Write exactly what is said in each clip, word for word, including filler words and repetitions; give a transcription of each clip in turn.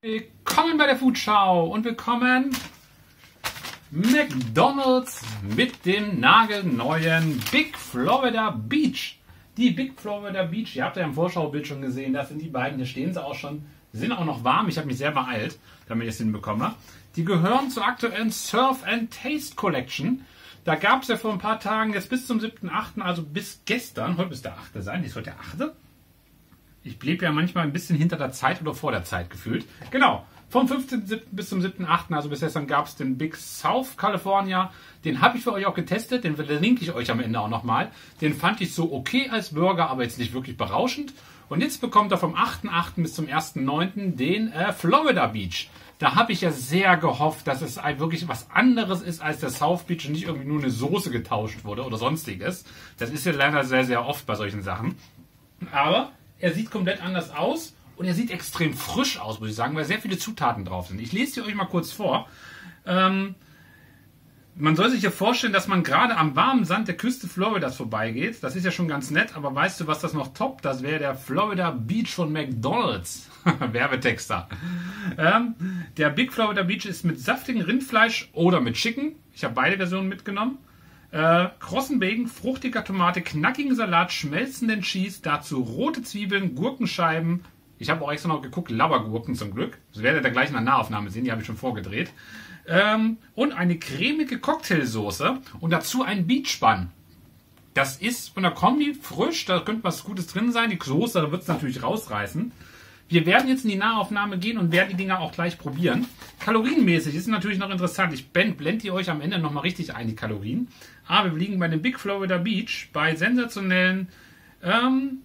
Willkommen bei der Foodschau und willkommen McDonald's mit dem nagelneuen Big Florida Beach. Die Big Florida Beach, ihr habt ja im Vorschaubild schon gesehen, das sind die beiden, hier stehen sie auch schon, sind auch noch warm. Ich habe mich sehr beeilt, damit ich es hinbekommen habe. Die gehören zur aktuellen Surf and Taste Collection. Da gab es ja vor ein paar Tagen, jetzt bis zum siebten achten, also bis gestern, heute müsste der achte sein, ist heute der achte? Ich blieb ja manchmal ein bisschen hinter der Zeit oder vor der Zeit gefühlt. Genau, vom fünfzehnten siebten bis zum siebten achten, also bis gestern, gab es den Big South California. Den habe ich für euch auch getestet, den verlinke ich euch am Ende auch nochmal. Den fand ich so okay als Burger, aber jetzt nicht wirklich berauschend. Und jetzt bekommt er vom achten achten bis zum ersten neunten den äh, Florida Beach. Da habe ich ja sehr gehofft, dass es wirklich was anderes ist als der South Beach und nicht irgendwie nur eine Soße getauscht wurde oder sonstiges. Das ist ja leider sehr, sehr oft bei solchen Sachen. Aber er sieht komplett anders aus und er sieht extrem frisch aus, muss ich sagen, weil sehr viele Zutaten drauf sind. Ich lese sie euch mal kurz vor. Ähm, man soll sich ja vorstellen, dass man gerade am warmen Sand der Küste Floridas vorbeigeht. Das ist ja schon ganz nett, aber weißt du, was das noch toppt? Das wäre der Florida Beach von McDonald's. Werbetexter. Ähm, der Big Florida Beach ist mit saftigem Rindfleisch oder mit Chicken. Ich habe beide Versionen mitgenommen. Äh, krossen Bacon, fruchtiger Tomate, knackigen Salat, schmelzenden Cheese, dazu rote Zwiebeln, Gurkenscheiben. Ich habe auch extra noch geguckt, Labbergurken zum Glück. Das werdet ihr gleich in der Nahaufnahme sehen, die habe ich schon vorgedreht. Ähm, und eine cremige Cocktailsoße und dazu ein Beach Bun. Das ist von der Kombi frisch, da könnte was Gutes drin sein. Die Soße, da wird es natürlich rausreißen. Wir werden jetzt in die Nahaufnahme gehen und werden die Dinger auch gleich probieren. Kalorienmäßig ist natürlich noch interessant. Ich blende die euch am Ende nochmal richtig ein, die Kalorien. Aber wir liegen bei dem Big Florida Beach bei sensationellen ähm,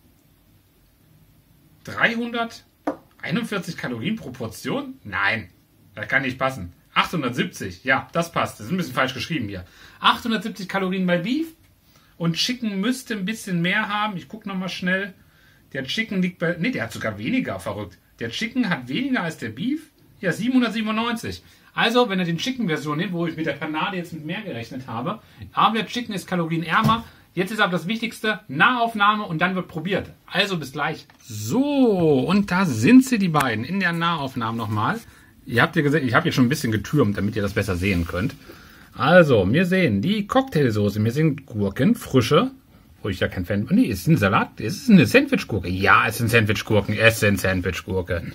dreihunderteinundvierzig Kalorien pro Portion. Nein, das kann nicht passen. achthundertsiebzig, ja, das passt. Das ist ein bisschen falsch geschrieben hier. achthundertsiebzig Kalorien bei Beef und Chicken müsste ein bisschen mehr haben. Ich gucke nochmal schnell. Der Chicken liegt bei... Ne, der hat sogar weniger, verrückt. Der Chicken hat weniger als der Beef. Ja, siebenhundertsiebenundneunzig. Also, wenn ihr den Chicken-Version nehmt, wo ich mit der Panade jetzt mit mehr gerechnet habe, aber der Chicken ist kalorienärmer. Jetzt ist aber das Wichtigste, Nahaufnahme und dann wird probiert. Also, bis gleich. So, und da sind sie, die beiden, in der Nahaufnahme nochmal. Ihr habt ja gesehen, ich habe hier schon ein bisschen getürmt, damit ihr das besser sehen könnt. Also, wir sehen die Cocktailsoße, wir sehen Gurken, frische. Wo ich ja kein Fan bin. Nee, ist ein Salat. Ist es eine Sandwichgurke? Ja, es sind Sandwichgurken. Es sind Sandwichgurken.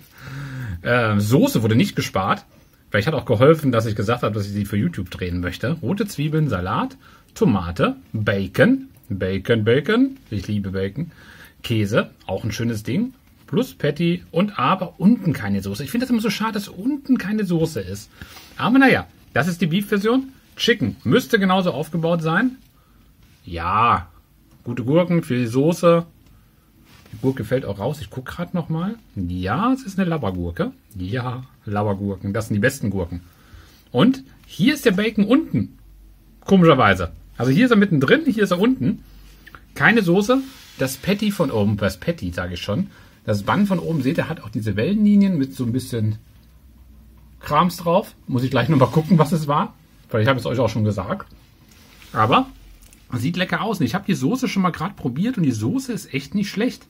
Ähm, Soße wurde nicht gespart. Vielleicht hat auch geholfen, dass ich gesagt habe, dass ich sie für YouTube drehen möchte. Rote Zwiebeln, Salat, Tomate, Bacon. Bacon, Bacon. Ich liebe Bacon. Käse. Auch ein schönes Ding. Plus Patty und aber unten keine Soße. Ich finde das immer so schade, dass unten keine Soße ist. Aber naja, das ist die Beef-Version. Chicken. Müsste genauso aufgebaut sein. Ja. Gute Gurken, viel Soße. Die Gurke fällt auch raus. Ich gucke gerade nochmal. Ja, es ist eine Labbergurke. Ja, Labbergurken. Das sind die besten Gurken. Und hier ist der Bacon unten. Komischerweise. Also hier ist er mittendrin, hier ist er unten. Keine Soße. Das Patty von oben, das Patty sage ich schon. Das Bun von oben, seht ihr, hat auch diese Wellenlinien mit so ein bisschen Krams drauf. Muss ich gleich nochmal gucken, was es war. Vielleicht habe ich es euch auch schon gesagt. Aber... sieht lecker aus. Ich habe die Soße schon mal gerade probiert und die Soße ist echt nicht schlecht.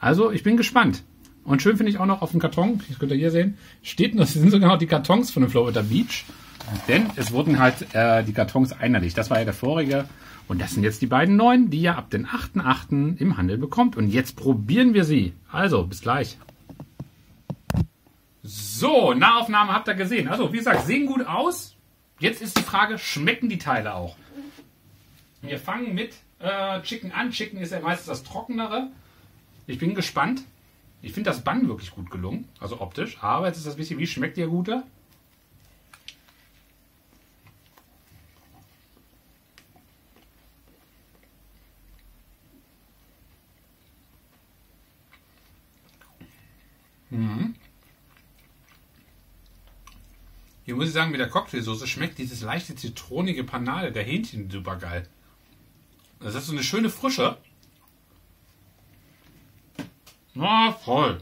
Also ich bin gespannt. Und schön finde ich auch noch auf dem Karton, das könnt ihr hier sehen, steht noch, sind sogar noch die Kartons von dem Florida Beach. Denn es wurden halt äh, die Kartons einheitlich. Das war ja der vorige. Und das sind jetzt die beiden neuen, die ihr ab den achten achten im Handel bekommt. Und jetzt probieren wir sie. Also, bis gleich. So, Nahaufnahme habt ihr gesehen. Also, wie gesagt, sehen gut aus. Jetzt ist die Frage, schmecken die Teile auch? Wir fangen mit äh, Chicken an. Chicken ist ja meistens das Trockenere. Ich bin gespannt. Ich finde das Bun wirklich gut gelungen, also optisch. Aber jetzt ist das wichtig, wie schmeckt der Gute? Mhm. Hier muss ich sagen, mit der Cocktailsoße schmeckt dieses leichte zitronige Panade der Hähnchen super geil. Das ist so eine schöne Frische. Na, voll.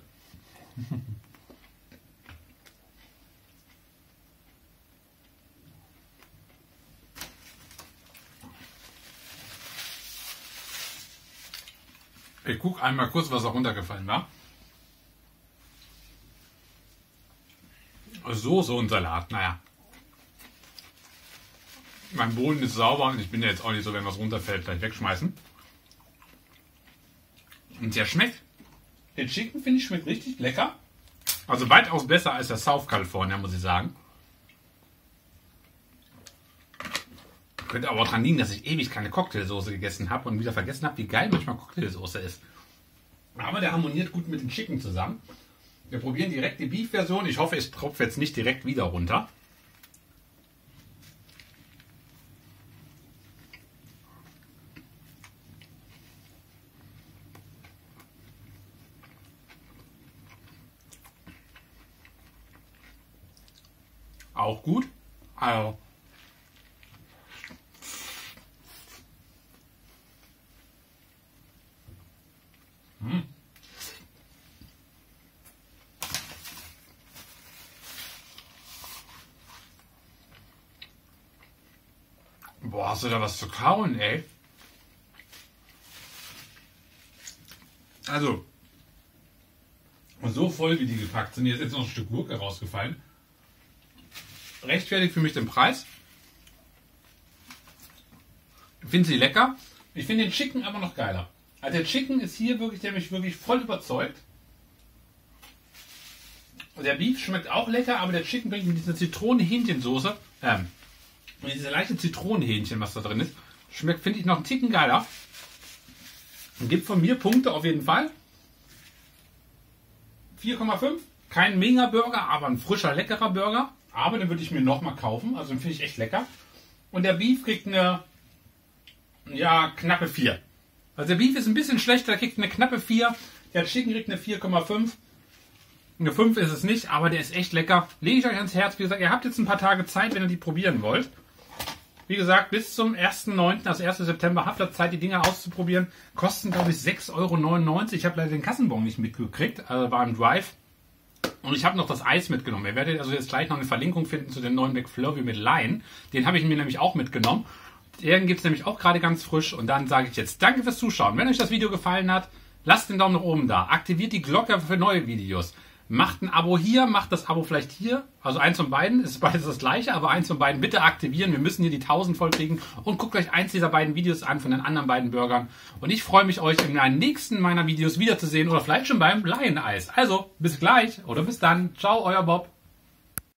Ich gucke einmal kurz, was da runtergefallen war. Soße und Salat, naja. Mein Boden ist sauber und ich bin ja jetzt auch nicht so, wenn was runterfällt, gleich wegschmeißen. Und der schmeckt. Der Chicken, finde ich, schmeckt richtig lecker. Also weitaus besser als der South California, muss ich sagen. Könnte aber auch daran liegen, dass ich ewig keine Cocktailsoße gegessen habe und wieder vergessen habe, wie geil manchmal Cocktailsoße ist. Aber der harmoniert gut mit dem Chicken zusammen. Wir probieren direkt die Beef-Version. Ich hoffe, es tropft jetzt nicht direkt wieder runter. Auch gut. Also. Hm. Boah, hast du da was zu kauen, ey? Also, und so voll wie die gepackt sind, hier ist jetzt noch ein Stück Gurke rausgefallen. Rechtfertigt für mich den Preis. Ich finde sie lecker. Ich finde den Chicken aber noch geiler. Also der Chicken ist hier wirklich, der mich wirklich voll überzeugt. Der Beef schmeckt auch lecker, aber der Chicken bringt mit dieser Zitronenhähnchensoße, ähm, mit dieser leichten Zitronenhähnchen, was da drin ist, schmeckt, finde ich, noch einen Ticken geiler. Und gibt von mir Punkte auf jeden Fall. vier Komma fünf. Kein Mega-Burger, aber ein frischer, leckerer Burger. Aber den würde ich mir nochmal kaufen, also den finde ich echt lecker. Und der Beef kriegt eine, ja, knappe vier. Also der Beef ist ein bisschen schlechter, der kriegt eine knappe vier. Der Chicken kriegt eine vier Komma fünf. Eine fünf ist es nicht, aber der ist echt lecker. Lege ich euch ans Herz. Wie gesagt, ihr habt jetzt ein paar Tage Zeit, wenn ihr die probieren wollt. Wie gesagt, bis zum ersten neunten, also ersten September, habt ihr Zeit, die Dinger auszuprobieren. Kosten, glaube ich, sechs Euro neunundneunzig. Ich habe leider den Kassenbon nicht mitgekriegt, also war im Drive. Und ich habe noch das Eis mitgenommen. Ihr werdet also jetzt gleich noch eine Verlinkung finden zu dem neuen McFlurry mit Lime. Den habe ich mir nämlich auch mitgenommen. Den gibt es nämlich auch gerade ganz frisch. Und dann sage ich jetzt danke fürs Zuschauen. Wenn euch das Video gefallen hat, lasst den Daumen nach oben da. Aktiviert die Glocke für neue Videos. Macht ein Abo hier, macht das Abo vielleicht hier. Also eins von beiden, ist beides das gleiche, aber eins von beiden bitte aktivieren. Wir müssen hier die tausend voll kriegen. Und guckt euch eins dieser beiden Videos an von den anderen beiden Burgern. Und ich freue mich, euch in einem nächsten meiner Videos wiederzusehen oder vielleicht schon beim Lion-Eis. Also, bis gleich oder bis dann. Ciao, euer Bob.